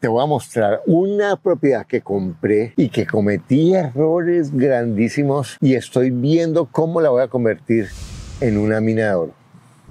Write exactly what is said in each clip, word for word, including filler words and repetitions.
Te voy a mostrar una propiedad que compré y que cometí errores grandísimos y estoy viendo cómo la voy a convertir en una mina de oro.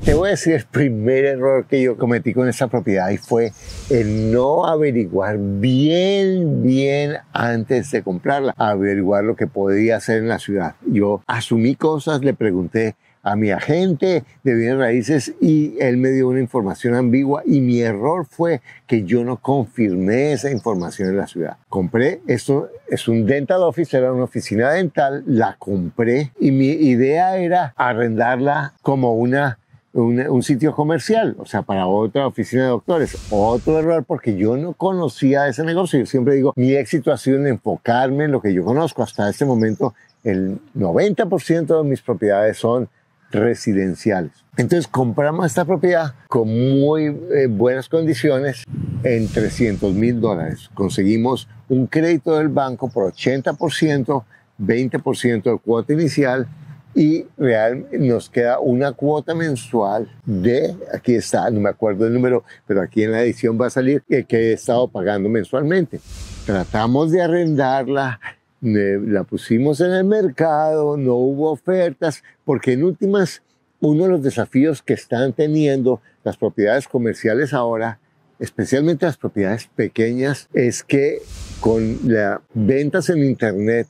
Te voy a decir el primer error que yo cometí con esta propiedad y fue el no averiguar bien, bien antes de comprarla, averiguar lo que podía hacer en la ciudad. Yo asumí cosas, le pregunté a mi agente de bienes raíces y él me dio una información ambigua y mi error fue que yo no confirmé esa información en la ciudad. Compré, esto es un dental office, era una oficina dental, la compré y mi idea era arrendarla como una Un, un sitio comercial, o sea, para otra oficina de doctores. Otro error, porque yo no conocía ese negocio. Yo siempre digo, mi éxito ha sido en enfocarme en lo que yo conozco. Hasta este momento, el noventa por ciento de mis propiedades son residenciales. Entonces, compramos esta propiedad con muy eh, buenas condiciones en trescientos mil dólares. Conseguimos un crédito del banco por ochenta por ciento, veinte por ciento de cuota inicial, y real nos queda una cuota mensual de, aquí está, no me acuerdo el número, pero aquí en la edición va a salir el que he estado pagando mensualmente. Tratamos de arrendarla, la pusimos en el mercado, no hubo ofertas, porque en últimas, uno de los desafíos que están teniendo las propiedades comerciales ahora, especialmente las propiedades pequeñas, es que con las ventas en internet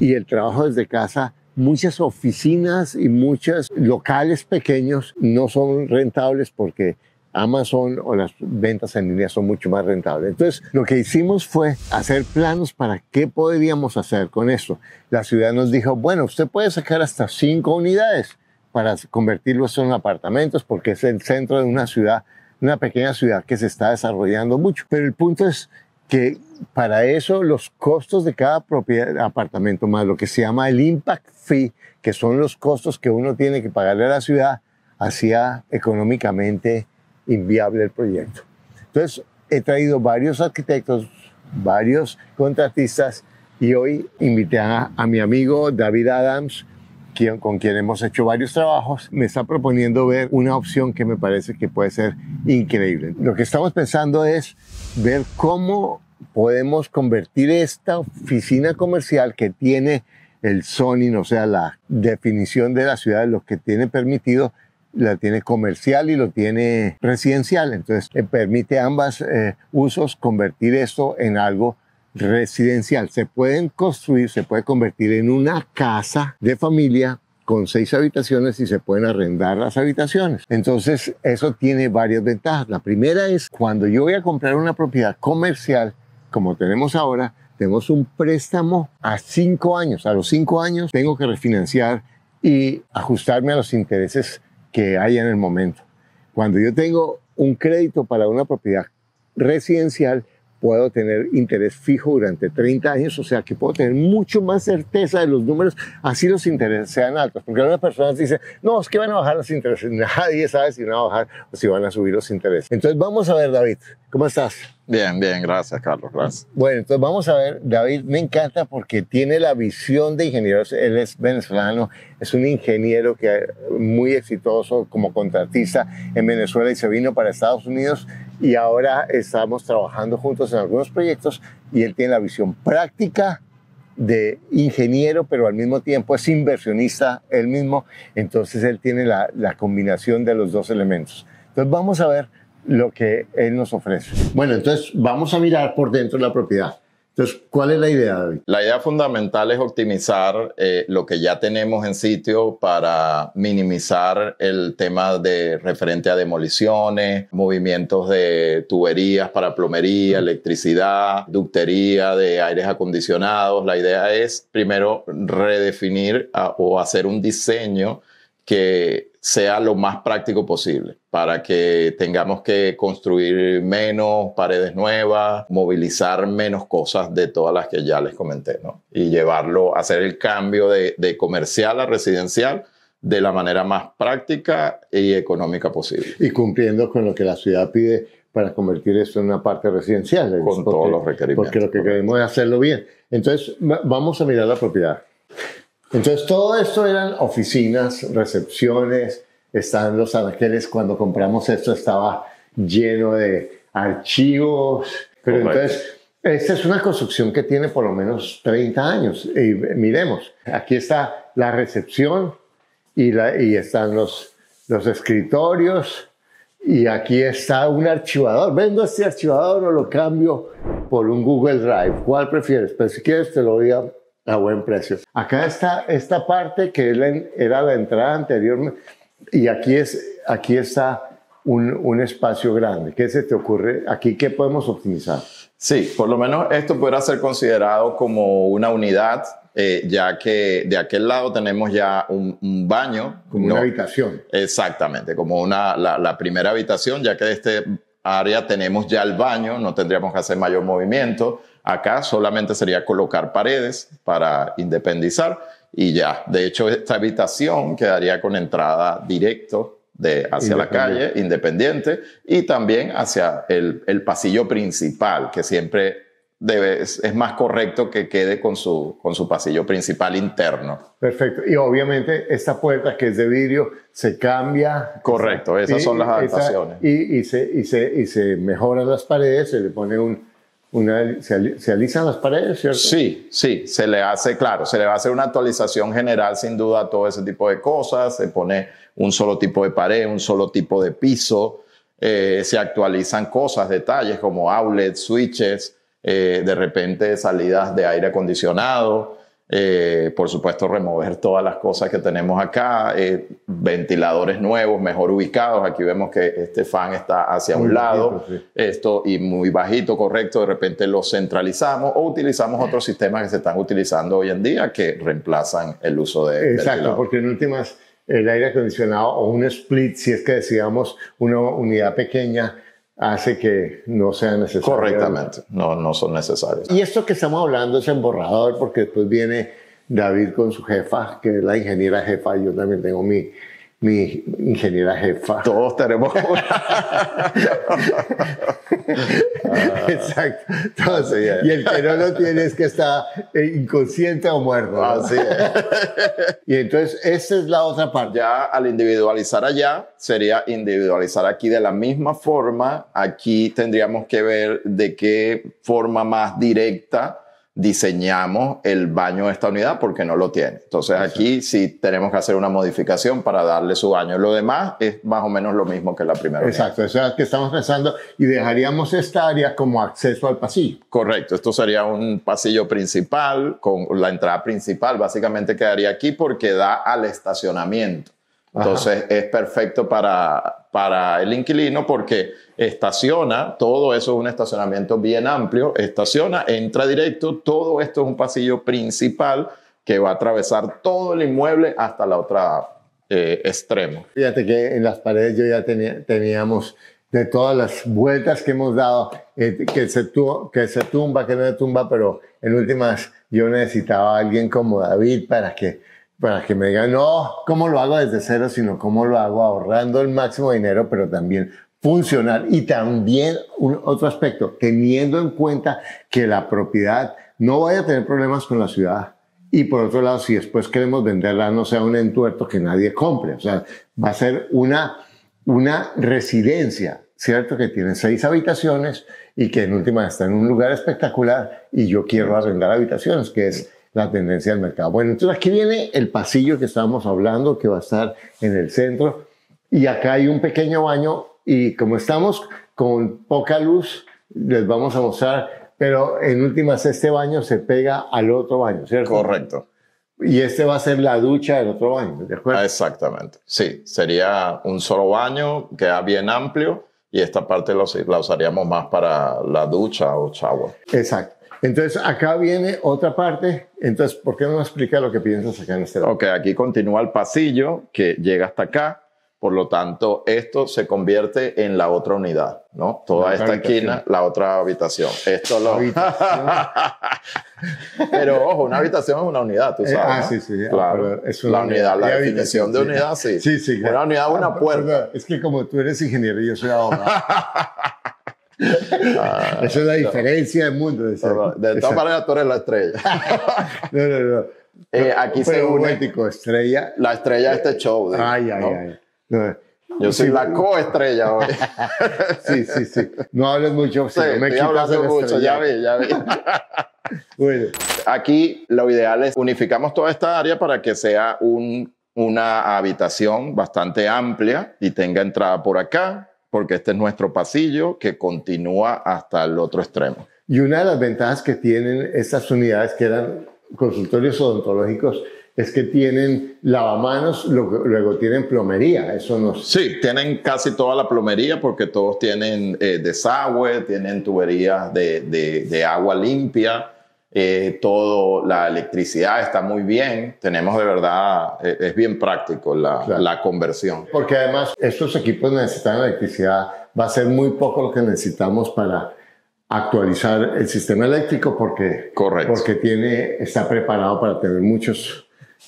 y el trabajo desde casa, muchas oficinas y muchos locales pequeños no son rentables porque Amazon o las ventas en línea son mucho más rentables. Entonces, lo que hicimos fue hacer planos para qué podríamos hacer con esto. La ciudad nos dijo, bueno, usted puede sacar hasta cinco unidades para convertirlos en apartamentos porque es el centro de una ciudad, una pequeña ciudad que se está desarrollando mucho. Pero el punto es que para eso los costos de cada propiedad, apartamento más lo que se llama el impact fee, que son los costos que uno tiene que pagarle a la ciudad, hacía económicamente inviable el proyecto. Entonces he traído varios arquitectos, varios contratistas y hoy invité a, a mi amigo David Adams, quien, con quien hemos hecho varios trabajos. Me está proponiendo ver una opción que me parece que puede ser increíble. Lo que estamos pensando es ver cómo podemos convertir esta oficina comercial que tiene el zoning, o sea, la definición de la ciudad, lo que tiene permitido, la tiene comercial y lo tiene residencial. Entonces, eh, permite ambas eh, usos, convertir esto en algo residencial. Se pueden construir, se puede convertir en una casa de familia con seis habitaciones y se pueden arrendar las habitaciones. Entonces, eso tiene varias ventajas. La primera es, cuando yo voy a comprar una propiedad comercial, como tenemos ahora, tenemos un préstamo a cinco años. A los cinco años tengo que refinanciar y ajustarme a los intereses que hay en el momento. Cuando yo tengo un crédito para una propiedad residencial, puedo tener interés fijo durante treinta años, o sea que puedo tener mucho más certeza de los números, así los intereses sean altos. Porque algunas personas dicen, no, es que van a bajar los intereses. Nadie sabe si van a bajar o si van a subir los intereses. Entonces vamos a ver, David, ¿cómo estás? Bien, bien, gracias, Carlos, gracias. Bueno, entonces vamos a ver, David me encanta porque tiene la visión de ingeniero, él es venezolano, es un ingeniero que muy exitoso como contratista en Venezuela y se vino para Estados Unidos y ahora estamos trabajando juntos en algunos proyectos y él tiene la visión práctica de ingeniero, pero al mismo tiempo es inversionista él mismo, entonces él tiene la, la combinación de los dos elementos. Entonces vamos a ver lo que él nos ofrece. Bueno, entonces vamos a mirar por dentro la propiedad. Entonces, ¿cuál es la idea, David? La idea fundamental es optimizar eh, lo que ya tenemos en sitio para minimizar el tema de referente a demoliciones, movimientos de tuberías para plomería, electricidad, ductería de aires acondicionados. La idea es primero redefinir a, o hacer un diseño que sea lo más práctico posible para que tengamos que construir menos paredes nuevas, movilizar menos cosas de todas las que ya les comenté, ¿no? Y llevarlo, hacer el cambio de, de comercial a residencial de la manera más práctica y económica posible. Y cumpliendo con lo que la ciudad pide para convertir esto en una parte residencial. Con porque, todos los requerimientos. Porque lo que queremos es hacerlo bien. Entonces, vamos a mirar la propiedad. Entonces, todo esto eran oficinas, recepciones, están los anaqueles. Cuando compramos esto estaba lleno de archivos, Pero correcto. Entonces, esta es una construcción que tiene por lo menos treinta años. Y miremos, aquí está la recepción y, la, y están los, los escritorios y aquí está un archivador. Vendo este archivador o lo cambio por un Google Drive. ¿Cuál prefieres? Pero si quieres te lo voy a... a buen precio. Acá está esta parte que era la entrada anterior y aquí, es, aquí está un, un espacio grande. ¿Qué se te ocurre? ¿Aquí qué podemos optimizar? Sí, por lo menos esto podrá ser considerado como una unidad, eh, ya que de aquel lado tenemos ya un, un baño. Como ¿no? una habitación. Exactamente, como una, la, la primera habitación, ya que de este área tenemos ya el baño, no tendríamos que hacer mayor movimiento. Acá solamente sería colocar paredes para independizar y ya. De hecho, esta habitación quedaría con entrada directo de hacia la calle, independiente, y también hacia el, el pasillo principal, que siempre debe, es, es más correcto que quede con su, con su pasillo principal interno. Perfecto. Y obviamente esta puerta que es de vidrio se cambia. Correcto. Esas y, son las adaptaciones. Esa, y, y, se, y, se, y se mejoran las paredes, se le pone un... Una, se, ¿Se alisan las paredes, cierto? Sí, sí, se le hace, claro, se le va a hacer una actualización general sin duda a todo ese tipo de cosas, se pone un solo tipo de pared, un solo tipo de piso, eh, se actualizan cosas, detalles como outlets, switches, eh, de repente salidas de aire acondicionado, eh, por supuesto remover todas las cosas que tenemos acá, eh, ventiladores nuevos, mejor ubicados. Aquí vemos que este fan está hacia muy un lado bajito, sí. Esto y muy bajito, correcto, de repente lo centralizamos o utilizamos otros sistemas que se están utilizando hoy en día que reemplazan el uso de exacto, ventilador. Porque en últimas el aire acondicionado o un split, si es que decíamos una unidad pequeña, hace que no sea necesario. Correctamente, no, no son necesarios. Y esto que estamos hablando es en borrador, porque después viene David con su jefa, que es la ingeniera jefa, yo también tengo mi, mi ingeniera jefa. Todos tenemos una. Exacto. Entonces, y el que no lo tiene es que está inconsciente o muerto, ¿no? Así es. Y entonces, esa es la otra parte. Ya al individualizar allá, sería individualizar aquí de la misma forma. Aquí tendríamos que ver de qué forma más directa diseñamos el baño de esta unidad porque no lo tiene. Entonces aquí sí tenemos que hacer una modificación para darle su baño. Lo demás es más o menos lo mismo que la primera. Exacto, unidad. Eso es lo que estamos pensando y dejaríamos esta área como acceso al pasillo. Correcto, esto sería un pasillo principal con la entrada principal. Básicamente quedaría aquí porque da al estacionamiento. Entonces ajá, es perfecto para, para el inquilino porque estaciona, todo eso es un estacionamiento bien amplio, estaciona, entra directo, todo esto es un pasillo principal que va a atravesar todo el inmueble hasta la otra eh, extremo. Fíjate que en las paredes yo ya tenía, teníamos de todas las vueltas que hemos dado, eh, que, se tu, que se tumba, que no se tumba, pero en últimas yo necesitaba a alguien como David para que para que me digan, no, ¿cómo lo hago desde cero? Sino cómo lo hago ahorrando el máximo dinero, pero también funcional. Y también un otro aspecto, teniendo en cuenta que la propiedad no vaya a tener problemas con la ciudad. Y por otro lado, si después queremos venderla, no sea un entuerto que nadie compre. O sea, va a ser una, una residencia, ¿cierto? Que tiene seis habitaciones y que en última está en un lugar espectacular y yo quiero arrendar habitaciones, que es la tendencia del mercado. Bueno, entonces aquí viene el pasillo que estábamos hablando, que va a estar en el centro. Y acá hay un pequeño baño y como estamos con poca luz, les vamos a mostrar, pero en últimas este baño se pega al otro baño, ¿cierto? Correcto. Y este va a ser la ducha del otro baño, ¿de acuerdo? Exactamente. Sí, sería un solo baño, queda bien amplio y esta parte la, la usaríamos más para la ducha o shower. Exacto. Entonces, acá viene otra parte. Entonces, ¿por qué no me explica lo que piensas acá en este lado? Ok, aquí continúa el pasillo que llega hasta acá. Por lo tanto, esto se convierte en la otra unidad, ¿no? Toda esta esquina, la otra habitación. Esto lo... ¿Habitación? Pero, ojo, una habitación es una unidad, tú sabes, eh, ah, ¿no? Sí, sí. Claro. Es una la unidad, unidad. La de definición de unidad, sí. Sí, sí. Claro. Una unidad, una puerta. Es que como tú eres ingeniero y yo soy abogado. Ah, esa es la diferencia no. del mundo. De, de todas maneras, tú eres la estrella. no, no, no. Eh, aquí pero se une. Un ético, estrella. La estrella de este show. De, ay, ay, ¿no? ay. No, Yo soy sí, la coestrella hoy. Sí, sí, sí. No hables mucho. Sí, no me estoy hablando mucho, ya vi, ya vi. Bueno. Aquí lo ideal es unificamos toda esta área para que sea un, una habitación bastante amplia y tenga entrada por acá, porque este es nuestro pasillo que continúa hasta el otro extremo. Y una de las ventajas que tienen estas unidades que eran consultorios odontológicos es que tienen lavamanos, luego tienen plomería, eso no sé. Sí, tienen casi toda la plomería porque todos tienen eh, desagüe, tienen tuberías de, de, de agua limpia, eh, toda la electricidad está muy bien, tenemos de verdad, eh, es bien práctico la, claro. la conversión. Porque además estos equipos necesitan electricidad, va a ser muy poco lo que necesitamos para actualizar el sistema eléctrico porque, Correcto. porque tiene, está preparado para tener muchos...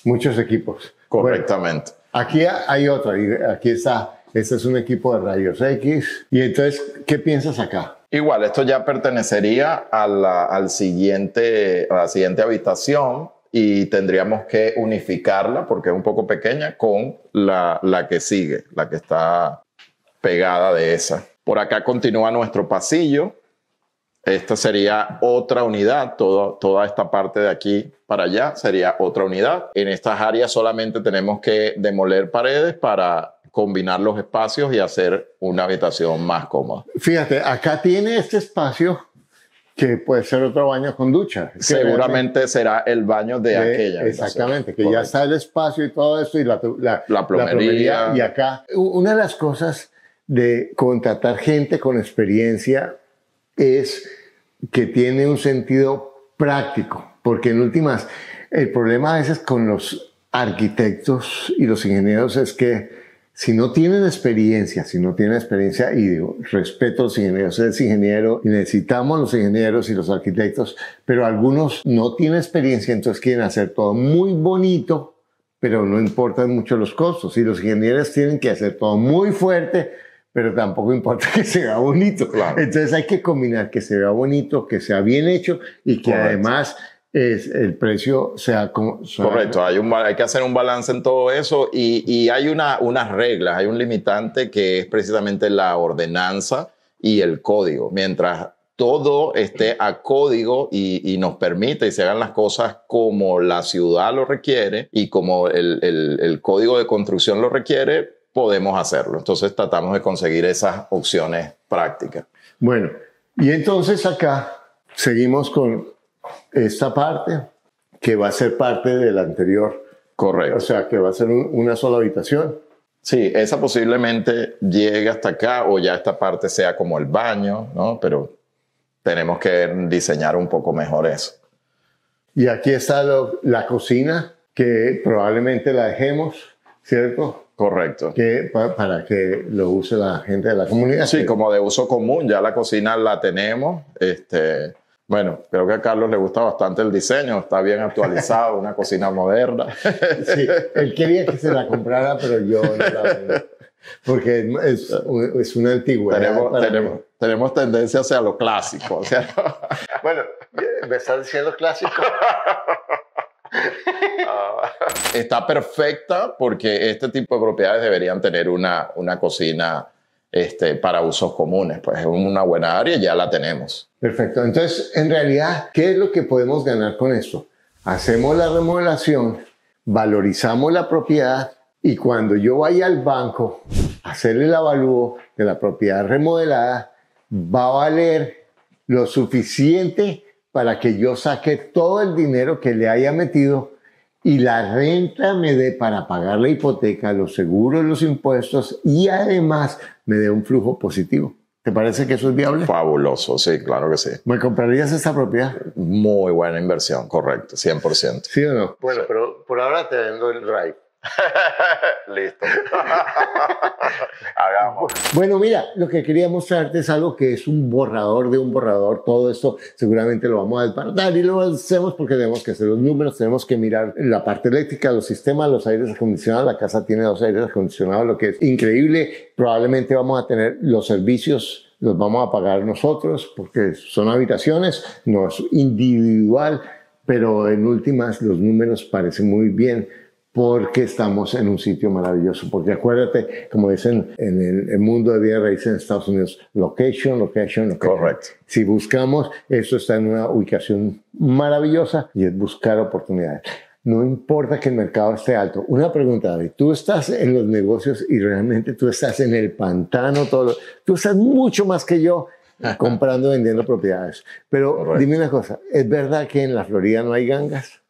Muchos equipos. Correctamente. Bueno, aquí hay otra. Aquí está. Este es un equipo de rayos X. Y entonces, ¿qué piensas acá? Igual, esto ya pertenecería a la, al siguiente, a la siguiente habitación y tendríamos que unificarla, porque es un poco pequeña, con la, la que sigue, la que está pegada de esa. Por acá continúa nuestro pasillo. Esta sería otra unidad, todo, toda esta parte de aquí para allá sería otra unidad. En estas áreas solamente tenemos que demoler paredes para combinar los espacios y hacer una habitación más cómoda. Fíjate, acá tiene este espacio que puede ser otro baño con ducha. Seguramente que, será el baño de, de aquella habitación. Exactamente, que Correcto. ya está el espacio y todo esto y la, la, la, plomería. la plomería. Y acá, una de las cosas de contratar gente con experiencia es que tiene un sentido práctico, porque en últimas, el problema a veces con los arquitectos y los ingenieros es que si no tienen experiencia, si no tienen experiencia, y digo, respeto a los ingenieros, eres ingeniero, y necesitamos los ingenieros y los arquitectos, pero algunos no tienen experiencia, entonces quieren hacer todo muy bonito, pero no importan mucho los costos, y los ingenieros tienen que hacer todo muy fuerte, pero tampoco importa que se vea bonito. Claro. Entonces hay que combinar que se vea bonito, que sea bien hecho y que Correcto. además es, el precio sea... como sea. Correcto, hay, un, hay que hacer un balance en todo eso y, y hay una, unas reglas, hay un limitante que es precisamente la ordenanza y el código. Mientras todo esté a código y, y nos permite y se hagan las cosas como la ciudad lo requiere y como el, el, el código de construcción lo requiere, podemos hacerlo. Entonces tratamos de conseguir esas opciones prácticas. Bueno, y entonces acá seguimos con esta parte que va a ser parte de la anterior. Correcto. O sea, que va a ser un, una sola habitación. Sí, esa posiblemente llegue hasta acá o ya esta parte sea como el baño, ¿no? Pero tenemos que diseñar un poco mejor eso. Y aquí está lo, la cocina, que probablemente la dejemos, ¿cierto? Correcto. Que, para, para que lo use la gente de la comunidad. Sí, como de uso común, ya la cocina la tenemos. Este, bueno, creo que a Carlos le gusta bastante el diseño, está bien actualizado, una cocina moderna. Sí, él quería que se la comprara, pero yo no la vendo. Porque es, es una antigüedad. Tenemos, tenemos, tenemos tendencia hacia lo clásico. O sea, bueno, ¿me estás diciendo clásico? Está perfecta porque este tipo de propiedades deberían tener una, una cocina este, para usos comunes. Pues es una buena área y ya la tenemos. Perfecto. Entonces, en realidad, ¿qué es lo que podemos ganar con esto? Hacemos la remodelación, valorizamos la propiedad y cuando yo vaya al banco a hacer el avalúo de la propiedad remodelada, va a valer lo suficiente para que yo saque todo el dinero que le haya metido y la renta me dé para pagar la hipoteca, los seguros, los impuestos y además me dé un flujo positivo. ¿Te parece que eso es viable? Fabuloso, sí, claro que sí. ¿Me comprarías esta propiedad? Muy buena inversión, correcto, cien por ciento. ¿Sí o no? Bueno, pero por ahora te vendo el R A I. Listo. Hagamos. Bueno, mira, lo que quería mostrarte es algo que es un borrador de un borrador. Todo esto seguramente lo vamos a desbaratar y lo hacemos porque tenemos que hacer los números, tenemos que mirar la parte eléctrica, los sistemas, los aires acondicionados. La casa tiene dos aires acondicionados, lo que es increíble. Probablemente vamos a tener los servicios, los vamos a pagar nosotros porque son habitaciones, no es individual, pero en últimas los números parecen muy bien porque estamos en un sitio maravilloso. Porque acuérdate, como dicen en el, el mundo de bienes raíces en Estados Unidos, location, location, location. Correcto. Si buscamos, esto está en una ubicación maravillosa y es buscar oportunidades. No importa que el mercado esté alto. Una pregunta, David. Tú estás en los negocios y realmente tú estás en el pantano. Todo. Tú estás mucho más que yo comprando, vendiendo propiedades. Pero correcto, dime una cosa. ¿Es verdad que en la Florida no hay gangas?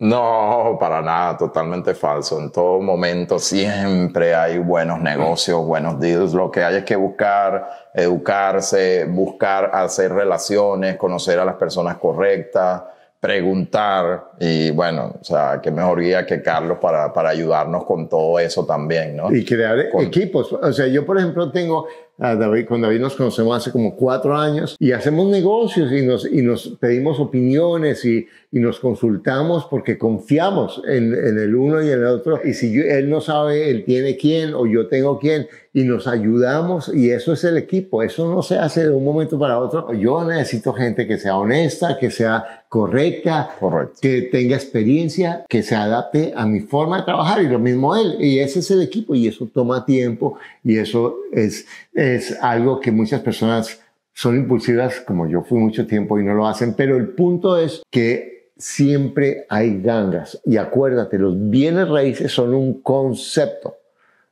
No, para nada, totalmente falso. En todo momento siempre hay buenos negocios, buenos deals. Lo que hay es que buscar, educarse, buscar hacer relaciones, conocer a las personas correctas, preguntar. Y bueno, o sea, qué mejor guía que Carlos para, para ayudarnos con todo eso también, ¿no? Y crear con... equipos. O sea, yo por ejemplo tengo... A David, con David nos conocemos hace como cuatro años y hacemos negocios y nos, y nos pedimos opiniones y, y nos consultamos porque confiamos en, en el uno y en el otro. Y si yo, él no sabe, él tiene quién o yo tengo quién y nos ayudamos y eso es el equipo. Eso no se hace de un momento para otro. Yo necesito gente que sea honesta, que sea correcta, correcto, que tenga experiencia, que se adapte a mi forma de trabajar y lo mismo él. Y ese es el equipo y eso toma tiempo y eso es... Eh, Es algo que muchas personas son impulsivas, como yo fui mucho tiempo y no lo hacen, pero el punto es que siempre hay gangas. Y acuérdate, los bienes raíces son un concepto,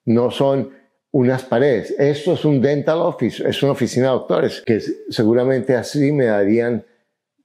no son unas paredes. Esto es un dental office, es una oficina de doctores, que seguramente así me darían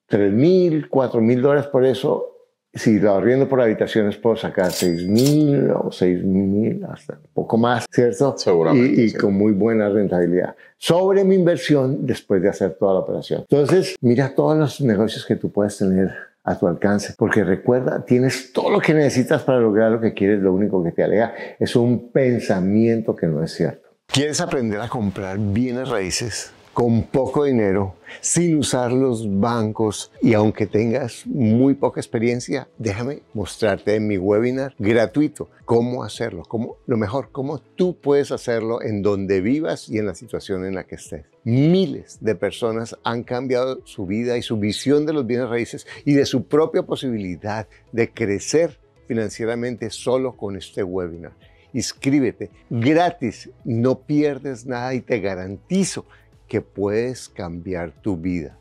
tres mil, cuatro mil dólares por eso. Si lo arriendo por habitaciones puedo sacar seis mil o seis mil, hasta un poco más, ¿cierto? Seguramente. Y, y sí, con muy buena rentabilidad sobre mi inversión después de hacer toda la operación. Entonces, mira todos los negocios que tú puedes tener a tu alcance, porque recuerda, tienes todo lo que necesitas para lograr lo que quieres, lo único que te aleja es un pensamiento que no es cierto. ¿Quieres aprender a comprar bienes raíces con poco dinero, sin usar los bancos? Y aunque tengas muy poca experiencia, déjame mostrarte en mi webinar gratuito cómo hacerlo, cómo, lo mejor, cómo tú puedes hacerlo en donde vivas y en la situación en la que estés. Miles de personas han cambiado su vida y su visión de los bienes raíces y de su propia posibilidad de crecer financieramente solo con este webinar. Inscríbete gratis, no pierdes nada y te garantizo que puedes cambiar tu vida.